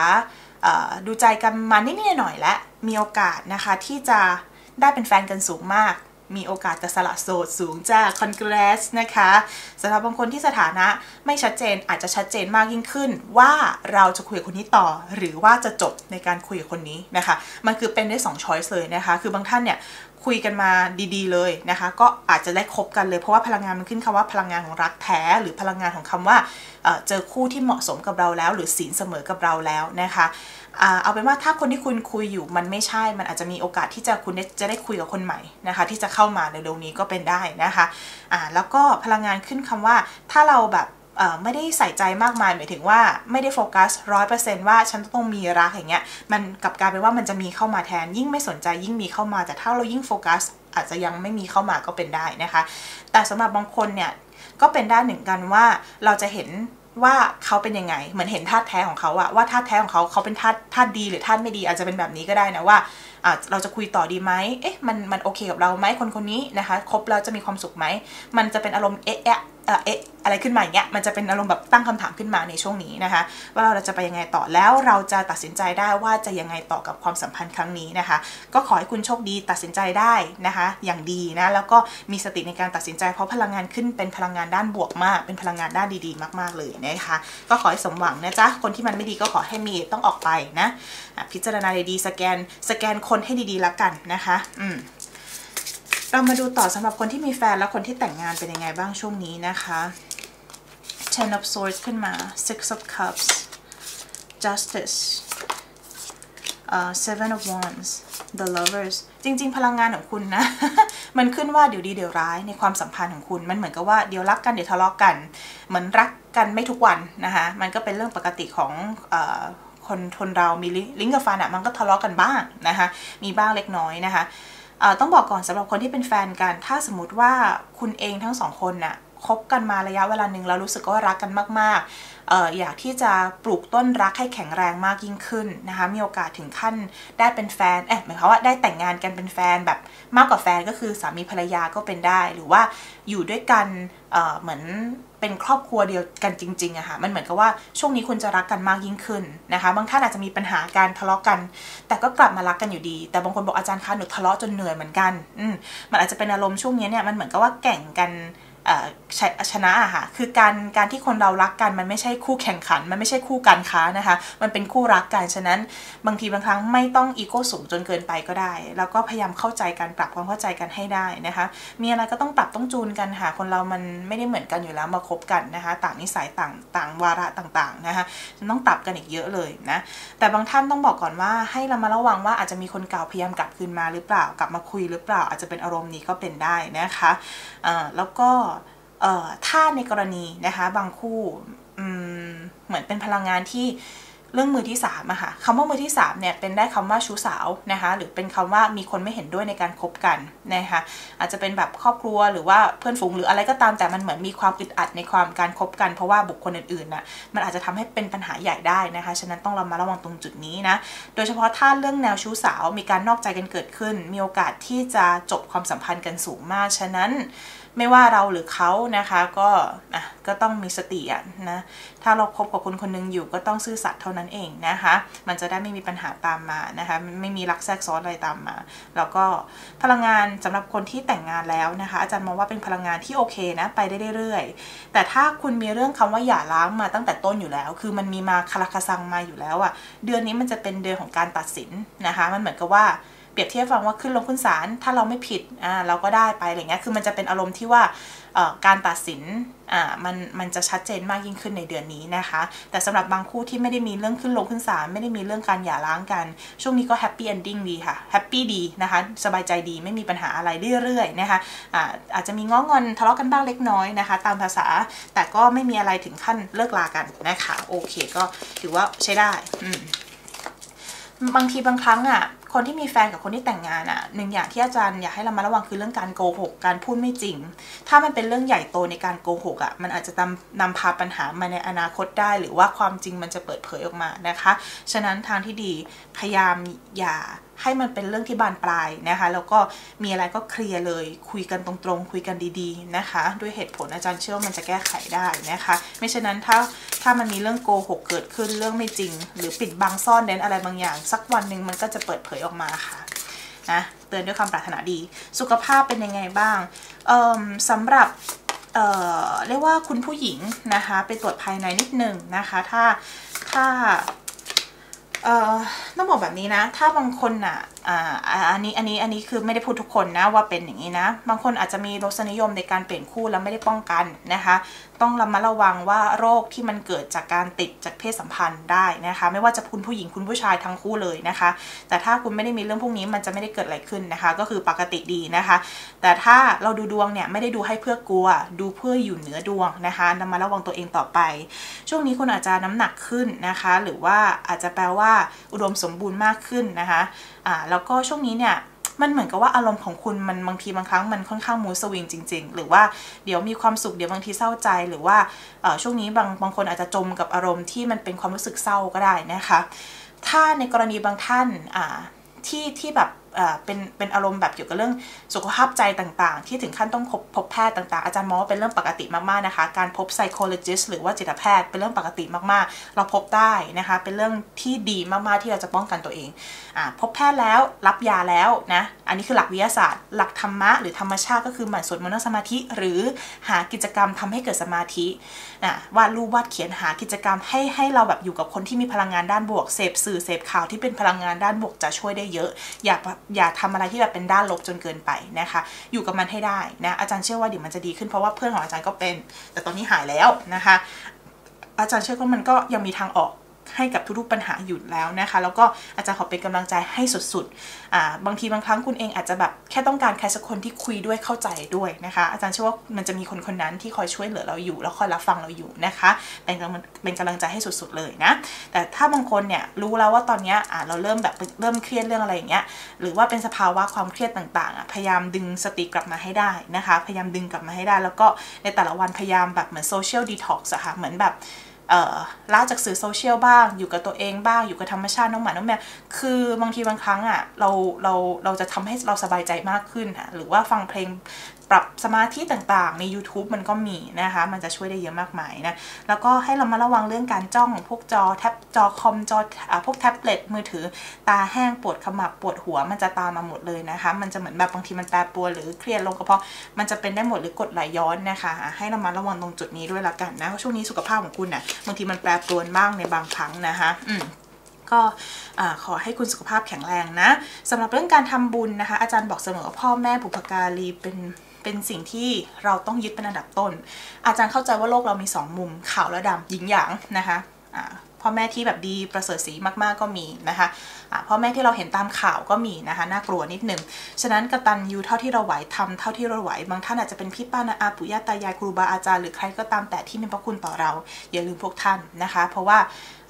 ดูใจกันมานิดๆหน่อยๆและมีโอกาสนะคะที่จะได้เป็นแฟนกันสูงมากมีโอกาสจะสละโสดสูงจ้า Congrats นะคะสำหรับบางคนที่สถานะไม่ชัดเจนอาจจะชัดเจนมากยิ่งขึ้นว่าเราจะคุยกับคนนี้ต่อหรือว่าจะจบในการคุยกับคนนี้นะคะมันคือเป็นได้2 choice เลยนะคะคือบางท่านเนี่ยคุยกันมาดีๆเลยนะคะก็อาจจะได้คบกันเลยเพราะว่าพลังงานมันขึ้นคำว่าพลังงานของรักแท้หรือพลังงานของคำว่าเจอคู่ที่เหมาะสมกับเราแล้วหรือศีลเสมอกับเราแล้วนะคะเอาเป็นว่าถ้าคนที่คุณคุยอยู่มันไม่ใช่มันอาจจะมีโอกาสที่จะคุณจะได้คุยกับคนใหม่นะคะที่จะเข้ามาในเร็วนี้ก็เป็นได้นะคะแล้วก็พลังงานขึ้นคำว่าถ้าเราแบบไม่ได้ใส่ใจมากมายหมายถึงว่าไม่ได้โฟกัส 100% ว่าฉันต้องมีรักอย่างเงี้ยมันกลับกลายเป็นว่ามันจะมีเข้ามาแทนยิ่งไม่สนใจยิ่งมีเข้ามาแต่ถ้าเรายิ่งโฟกัสอาจจะยังไม่มีเข้ามาก็เป็นได้นะคะแต่สำหรับบางคนเนี่ยก็เป็นได้หนึ่งกันว่าเราจะเห็นว่าเขาเป็นยังไงเหมือนเห็นธาตุแท้ของเขาอะว่าธาตุแท้ของเขาเป็นธาตุดีหรือธาตุไม่ดีอาจจะเป็นแบบนี้ก็ได้นะว่าเราจะคุยต่อดีไหมเอ๊ะมันโอเคกับเราไหมคนนี้นะคะคบแล้วจะมีความสุขไหมมันจะเป็นอารมณ์เอ๊ะอะไรขึ้นมาอย่างเงี้ยมันจะเป็นอารมณ์แบบตั้งคำถามขึ้นมาในช่วงนี้นะคะว่าเราจะไปยังไงต่อแล้วเราจะตัดสินใจได้ว่าจะยังไงต่อกับความสัมพันธ์ครั้งนี้นะคะก็ขอให้คุณโชคดีตัดสินใจได้นะคะอย่างดีนะแล้วก็มีสติในการตัดสินใจเพราะพลังงานขึ้นเป็นพลังงานด้านบวกมากเป็นพลังงานด้านดีๆมากๆเลยนะคะก็ขอให้สมหวังนะจ๊ะคนที่มันไม่ดีก็ขอให้มีต้องออกไปนะพิจารณาดีๆสแกนคนให้ดีๆละกันนะคะเรามาดูต่อสำหรับคนที่มีแฟนและคนที่แต่งงานเป็นยังไงบ้างช่วงนี้นะคะ Ten of Swords ขึ้นมา Six of Cups Justice Seven of Wands The Lovers จริงๆพลังงานของคุณนะ มันขึ้นว่าเดี๋ยวดีเดี๋ยวร้ายในความสัมพันธ์ของคุณมันเหมือนกับว่าเดี๋ยวรักกันเดี๋ยวทะเลาะกันเหมือนรักกันไม่ทุกวันนะคะมันก็เป็นเรื่องปกติของคนเรามีลิ้นกับฟันอ่ะมันก็ทะเลาะกันบ้างนะคะมีบ้างเล็กน้อยนะคะต้องบอกก่อนสำหรับคนที่เป็นแฟนกันถ้าสมมติว่าคุณเองทั้งสองคนน่ะคบกันมาระยะเวลาหนึ่งแล้วรู้สึกว่ารักกันมากๆอยากที่จะปลูกต้นรักให้แข็งแรงมากยิ่งขึ้นนะคะมีโอกาสถึงขั้นได้เป็นแฟนหมายความว่าได้แต่งงานกันเป็นแฟนแบบมากกว่าแฟนก็คือสามีภรรยาก็เป็นได้หรือว่าอยู่ด้วยกันเหมือนเป็นครอบครัวเดียวกันจริงๆอะค่ะมันเหมือนกับว่าช่วงนี้คุณจะรักกันมากยิ่งขึ้นนะคะบางท่านอาจจะมีปัญหาการทะเลาะกันแต่ก็กลับมารักกันอยู่ดีแต่บางคนบอกอาจารย์คะหนูทะเลาะจนเหนื่อยเหมือนกันมันอาจจะเป็นอารมณ์ช่วงนี้เนี่ยมันเหมือนกับว่าแข่งกันชนะอะค่ะคือการที่คนเรารักกันมันไม่ใช่คู่แข่งขันมันไม่ใช่คู่การค้านะคะมันเป็นคู่รักกันฉะนั้นบางทีบางครั้งไม่ต้องอีโก้สูงจนเกินไปก็ได้แล้วก็พยายามเข้าใจกันปรับความเข้าใจกันให้ได้นะคะมีอะไรก็ต้องปรับต้องจูนกันค่ะคนเรามันไม่ได้เหมือนกันอยู่แล้วมาคบกันนะคะต่างนิสัยต่างวาระต่างๆนะคะต้องปรับกันอีกเยอะเลยนะแต่บางท่านต้องบอกก่อนว่าให้เรามาระวังว่าอาจจะมีคนเก่าพยายามกลับคืนมาหรือเปล่ากลับมาคุยหรือเปล่าอาจจะเป็นอารมณ์นี้ก็เป็นได้นะคะแล้วก็ถ้าในกรณีนะคะบางคู่เหมือนเป็นพลังงานที่ เรื่องมือที่3อะค่ะคำว่ามือที่3เนี่ยเป็นได้คำว่าชู้สาวนะคะหรือเป็นคำว่ามีคนไม่เห็นด้วยในการคบกันนะคะอาจจะเป็นแบบครอบครัวหรือว่าเพื่อนฝูงหรืออะไรก็ตามแต่มันเหมือนมีความอึดอัดในความการคบกันเพราะว่าบุคคลอื่นๆน่ะมันอาจจะทำให้เป็นปัญหาใหญ่ได้นะคะฉะนั้นต้องเรามาระวังตรงจุดนี้นะโดยเฉพาะถ้าเรื่องแนวชู้สาวมีการนอกใจกันเกิดขึ้นมีโอกาสที่จะจบความสัมพันธ์กันสูงมากฉะนั้นไม่ว่าเราหรือเขานะคะก็ต้องมีสตินะถ้าเราคบกับคนคนนึงอยู่ก็ต้องซื่อสัตย์เท่านั้นเองนะคะมันจะได้ไม่มีปัญหาตามมานะคะไม่มีรักแทรกซ้อนอะไรตามมาแล้วก็พลังงานสำหรับคนที่แต่งงานแล้วนะคะอาจารย์มองว่าเป็นพลังงานที่โอเคนะไปได้เรื่อยๆแต่ถ้าคุณมีเรื่องคำว่าหย่าร้างมาตั้งแต่ต้นอยู่แล้วคือมันมีมาคาราคาซังมาอยู่แล้วเดือนนี้มันจะเป็นเดือนของการตัดสินนะคะมันเหมือนกับว่าเปรียบเทียบฟังว่าขึ้นลงขึ้นศาลถ้าเราไม่ผิดเราก็ได้ไปอะไรเงี้ยคือมันจะเป็นอารมณ์ที่ว่าการตัดสินมันจะชัดเจนมากยิ่งขึ้นในเดือนนี้นะคะแต่สำหรับบางคู่ที่ไม่ได้มีเรื่องขึ้นลงขึ้นศาลไม่ได้มีเรื่องการหย่าร้างกันช่วงนี้ก็แฮปปี้เอนดิ้งดีค่ะแฮปปี้ดีนะคะสบายใจดีไม่มีปัญหาอะไรเรื่อยๆนะคะอาจจะมีง้องอนทะเลาะกันบ้างเล็กน้อยนะคะตามภาษาแต่ก็ไม่มีอะไรถึงขั้นเลิกลากันนะคะโอเคก็ถือว่าใช้ได้บางทีบางครั้งคนที่มีแฟนกับคนที่แต่งงานหนึ่งอย่างที่อาจารย์อยากให้เรามาระวังคือเรื่องการโกหกการพูดไม่จริงถ้ามันเป็นเรื่องใหญ่โตในการโกหกมันอาจจะนำพาปัญหามาในอนาคตได้หรือว่าความจริงมันจะเปิดเผยออกมานะคะฉะนั้นทางที่ดีพยายามอย่าให้มันเป็นเรื่องที่บานปลายนะคะแล้วก็มีอะไรก็เคลียร์เลยคุยกันตรงๆคุยกันดีๆนะคะด้วยเหตุผลอาจารย์เชื่อว่ามันจะแก้ไขได้นะคะไม่ฉะนั้นถ้ามันมีเรื่องโกหกเกิดขึ้นเรื่องไม่จริงหรือปิดบังซ่อนเร้นอะไรบางอย่างสักวันหนึ่งมันก็จะเปิดเผยออกมาค่ะนะเตือนด้วยความปรารถนาดีสุขภาพเป็นยังไงบ้างสำหรับเรียกว่าคุณผู้หญิงนะคะไปตรวจภายในนิดนึงนะคะถ้าต้องบอกแบบนี้นะถ้าบางคนอันนี้คือไม่ได้พูดทุกคนนะว่าเป็นอย่างนี้นะบางคนอาจจะมีรสนิยมในการเปลี่ยนคู่แล้วไม่ได้ป้องกันนะคะต้องระมัดระวังว่าโรคที่มันเกิดจากการติดจากเพศสัมพันธ์ได้นะคะไม่ว่าจะคุณผู้หญิงคุณผู้ชายทั้งคู่เลยนะคะแต่ถ้าคุณไม่ได้มีเรื่องพวกนี้มันจะไม่ได้เกิดอะไรขึ้นนะคะก็คือปกติดีนะคะแต่ถ้าเราดูดวงเนี่ยไม่ได้ดูให้เพื่อกลัวดูเพื่ออยู่เหนือดวงนะคะระมัดระวังตัวเองต่อไปช่วงนี้คุณอาจจะน้ำหนักขึ้นนะคะหรือว่าอาจจะแปลว่าอุดมสมบูรณ์มากขึ้นนะคะแล้วก็ช่วงนี้เนี่ยมันเหมือนกับว่าอารมณ์ของคุณมันบางทีบางครั้งมันค่อนข้างมูสวิงจริงๆหรือว่าเดี๋ยวมีความสุขเดี๋ยวบางทีเศร้าใจหรือว่าช่วงนี้บางคนอาจจะจมกับอารมณ์ที่มันเป็นความรู้สึกเศร้าก็ได้นะคะถ้าในกรณีบางท่านที่แบบเป็นอารมณ์แบบเกี่ยวกับเรื่องสุขภาพใจต่างๆที่ถึงขั้นต้องพบแพทย์ต่างๆอาจารย์มองว่าเป็นเรื่องปกติมากๆนะคะการพบ psychologist หรือว่าจิตแพทย์เป็นเรื่องปกติมากๆเราพบได้นะคะเป็นเรื่องที่ดีมากๆที่เราจะป้องกันตัวเองพบแพทย์แล้วรับยาแล้วนะอันนี้คือหลักวิทยาศาสตร์หลักธรรมะหรือธรรมชาติก็คือหมั่นสวดมนต์สมาธิหรือหากิจกรรมทำให้เกิดสมาธิวาดรูปวาดเขียนหากิจกรรมให้เราแบบอยู่กับคนที่มีพลังงานด้านบวกเสพสื่อเสพข่าวที่เป็นพลังงานด้านบวกจะช่วยได้เยอะอย่าทำอะไรที่แบบเป็นด้านลบจนเกินไปนะคะอยู่กับมันให้ได้นะอาจารย์เชื่อว่าเดี๋ยวมันจะดีขึ้นเพราะว่าเพื่อนของอาจารย์ก็เป็นแต่ตอนนี้หายแล้วนะคะอาจารย์เชื่อว่ามันก็ยังมีทางออกให้กับทุกๆปัญหาอยู่แล้วนะคะแล้วก็อาจารย์ขอเป็นกำลังใจให้สุดๆบางทีบางครั้งคุณเองอาจจะแบบแค่ต้องการใครสักคนที่คุยด้วยเข้าใจด้วยนะคะอาจารย์เชื่อว่ามันจะมีคนๆนั้นที่คอยช่วยเหลือเราอยู่แล้วคอยรับฟังเราอยู่นะคะเป็นกำลังใจให้สุดๆเลยนะแต่ถ้าบางคนเนี่ยรู้แล้วว่าตอนนี้เราเริ่มเครียดเรื่องอะไรอย่างเงี้ยหรือว่าเป็นสภาวะความเครียดต่างๆพยายามดึงสติกลับมาให้ได้นะคะพยายามดึงกลับมาให้ได้แล้วก็ในแต่ละวันพยายามแบบเหมือนโซเชียลดีท็อกซ์ค่ะเหมือนแบบละจากสื่อโซเชียลบ้างอยู่กับตัวเองบ้างอยู่กับธรรมชาติน้องหมาน้องแมวคือบางทีบางครั้งเราจะทำให้เราสบายใจมากขึ้นหรือว่าฟังเพลงปรับสมาธิต่างๆใน YouTube มันก็มีนะคะมันจะช่วยได้เยอะมากมายนะแล้วก็ให้เรามาระวังเรื่องการจ้องพวกจอแท็บจอคอมจอพวกแท็บเล็ตมือถือตาแห้งปวดขมับปวดหัวมันจะตามมาหมดเลยนะคะมันจะเหมือนแบบบางทีมันแปรปรวนหรือเครียดลงกระเพาะมันจะเป็นได้หมดหรือกดไหลย้อนนะคะให้เรามาระวังตรงจุดนี้ด้วยละกันนะช่วงนี้สุขภาพของคุณนะบางทีมันแปรปรวนบ้างในบางครั้งนะคะก็ขอให้คุณสุขภาพแข็งแรงนะสำหรับเรื่องการทำบุญนะคะอาจารย์บอกเสมอว่าพ่อแม่บุพการีเป็นสิ่งที่เราต้องยึดเป็นอันดับต้นอาจารย์เข้าใจว่าโลกเรามี2 มุมขาวและดำหยินหยางนะคะ พ่อแม่ที่แบบดีประเสริฐศรีมากๆก็มีนะคะพ่อแม่ที่เราเห็นตามข่าวก็มีนะคะน่ากลัวนิดหนึ่งฉะนั้นกตัญญูเท่าที่เราไหวทำเท่าที่เราไหวบางท่านอาจจะเป็นพี่ป้าน้าอาปู่ย่าตายายครูบาอาจารย์หรือใครก็ตามแต่ที่มีพระคุณต่อเราอย่าลืมพวกท่านนะคะเพราะว่า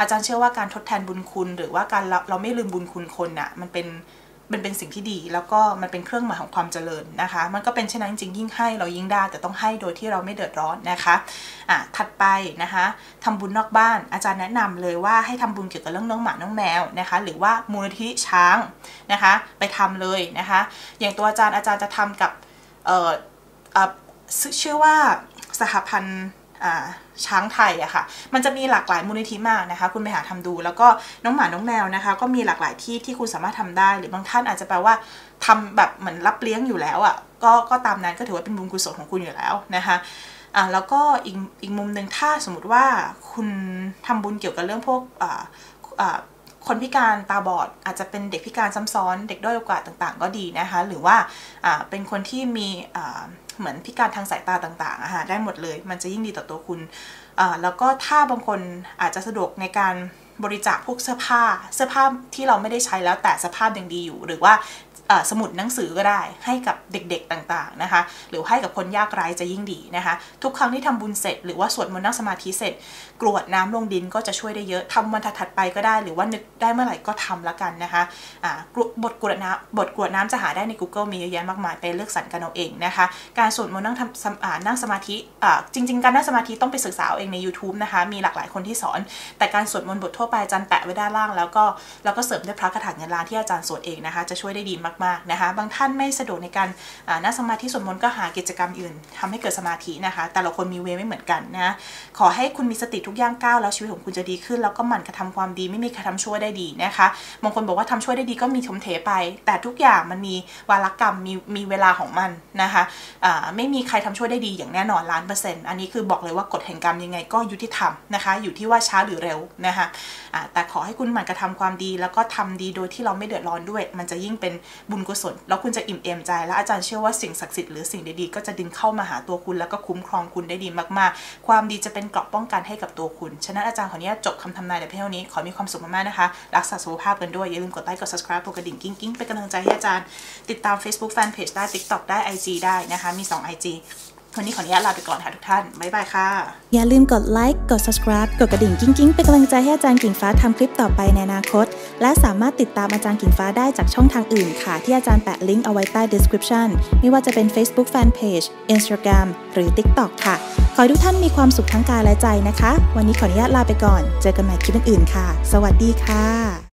อาจารย์เชื่อว่าการทดแทนบุญคุณหรือว่าการเราไม่ลืมบุญคุณคนน่ะมันเป็นสิ่งที่ดีแล้วก็มันเป็นเครื่องหมายของความเจริญนะคะมันก็เป็นเช่นนั้นจริงยิ่งให้เรายิ่งได้แต่ต้องให้โดยที่เราไม่เดือดร้อนนะคะถัดไปนะคะทำบุญนอกบ้านอาจารย์แนะนำเลยว่าให้ทำบุญเกี่ยวกับเรื่องน้องหมาน้องแมวนะคะหรือว่ามูลนิธิช้างนะคะไปทำเลยนะคะอย่างตัวอาจารย์จะทำกับชื่อว่าสหพันธ์ช้างไทยอะค่ะมันจะมีหลากหลายมูลนิธิมากนะคะคุณไปหาทำดูแล้วก็น้องหมาน้องแมวนะคะก็มีหลากหลายที่คุณสามารถทำได้หรือบางท่านอาจจะแปลว่าทำแบบเหมือนรับเลี้ยงอยู่แล้วอะก็ตามนั้นก็ถือว่าเป็นบุญกุศลของคุณอยู่แล้วนะคะแล้วก็อีกมุมหนึ่งถ้าสมมติว่าคุณทำบุญเกี่ยวกับเรื่องพวกคนพิการตาบอดอาจจะเป็นเด็กพิการซ้ำซ้อนเด็กด้อยโอกาสต่างๆก็ดีนะคะหรือว่าเป็นคนที่มีเหมือนพิการทางสายตาต่างๆนะคะได้หมดเลยมันจะยิ่งดีต่อตัวคุณแล้วก็ถ้าบางคนอาจจะสะดวกในการบริจาคพวกเสื้อผ้าที่เราไม่ได้ใช้แล้วแต่สภาพยังดีอยู่หรือว่าสมุดหนังสือก็ได้ให้กับเด็กๆต่างๆนะคะหรือให้กับคนยากไร้จะยิ่งดีนะคะทุกครั้งที่ทำบุญเสร็จหรือว่าสวดมนต์นั่งสมาธิเสร็จกรวดน้ำลงดินก็จะช่วยได้เยอะทำวันถัดไปก็ได้หรือว่านึกได้เมื่อไหร่ก็ทำละกันนะคะบทกรวดน้ำจะหาได้ใน Google มีเยอะแยะมากมายไปเลือกสรรกันเอาเองนะคะการสวดมนต์นั่งสมาธิจริงๆการนั่งสมาธิต้องไปศึกษาเองใน YouTube นะคะมีหลากหลายคนที่สอนแต่การสวดมนต์บททั่วไปอาจารย์แปะไว้ด้านล่างแล้วก็เสริมด้วยพระคาถาเงินล้านที่อาจารย์สวดเองนะคะจะช่วยได้ดีมากๆนะคะบางท่านไม่สะดวกในการนั่งสมาธิสวดมนต์ก็หากิจกรรมอื่นทำให้เกิดสมาธินะคะแต่ละคนมีเวไม่เหมือนกันนะขอให้คุณมีสติทุกย่างก้าวแล้วชีวิตของคุณจะดีขึ้นแล้วก็หมั่นกระทำความดีไม่มีใครทำชั่วได้ดีนะคะบางคนบอกว่าทำชั่วได้ดีก็มีชมเทไปแต่ทุกอย่างมันมีวาระกรรมมีเวลาของมันนะคะไม่มีใครทำชั่วได้ดีอย่างแน่นอน100%อันนี้คือบอกเลยว่ากฎแห่งกรรมยังไงก็ยุติธรรมนะคะอยู่ที่ว่าช้าหรือเร็วนะคะแต่ขอให้คุณหมั่นกระทำความดีแล้วก็ทำดีโดยที่เราไม่เดือดร้อนด้วยมันจะยิ่งเป็นบุญกุศลแล้วคุณจะอิ่มเอมใจและอาจารย์เชื่อว่าสิ่งศักดิ์สิทธิ์หรือสิ่งดีๆก็จะดึงเข้ามาหาตัวคุณแล้วก็คุ้มครองคุณได้ดีมากๆความดีจะเป็นเกราะป้องกันให้กับตัวคุณฉะนั้นอาจารย์ขออนุญาตจบคำทำนายแต่เพียงเท่านี้ขอมีความสุขมากๆนะคะรักษาสุขภาพกันด้วยอย่าลืมกดไลค์กด subscribe กดกระดิ่งกิ้งๆเป็นกำลังใจให้อาจารย์ติดตาม Facebook Fanpage ได้ TikTok ได้ IG ได้นะคะมี2 IG วันนี้ขออนุญาตลาไปก่อนค่ะทุกท่านบ๊ายบายค่ะอย่าลืมกดไลค์กด subscribe กดกระดิ่งกิ้งๆเป็นกำลังใจให้อาจารย์กิ่งฟ้าทำคลิปต่อไปในอนาคตและสามารถติดตามอาจารย์กิ่งฟ้าได้จากช่องทางอื่นค่ะที่อาจารย์แปะลิงก์เอาไว้ใต้ description ไม่ว่าจะเป็น Facebook Fanpage Instagram หรือ TikTok ค่ะขอให้ทุกท่านมีความสุขทั้งกายและใจนะคะวันนี้ขออนุญาตลาไปก่อนเจอกันใหม่คลิปอื่นๆค่ะสวัสดีค่ะ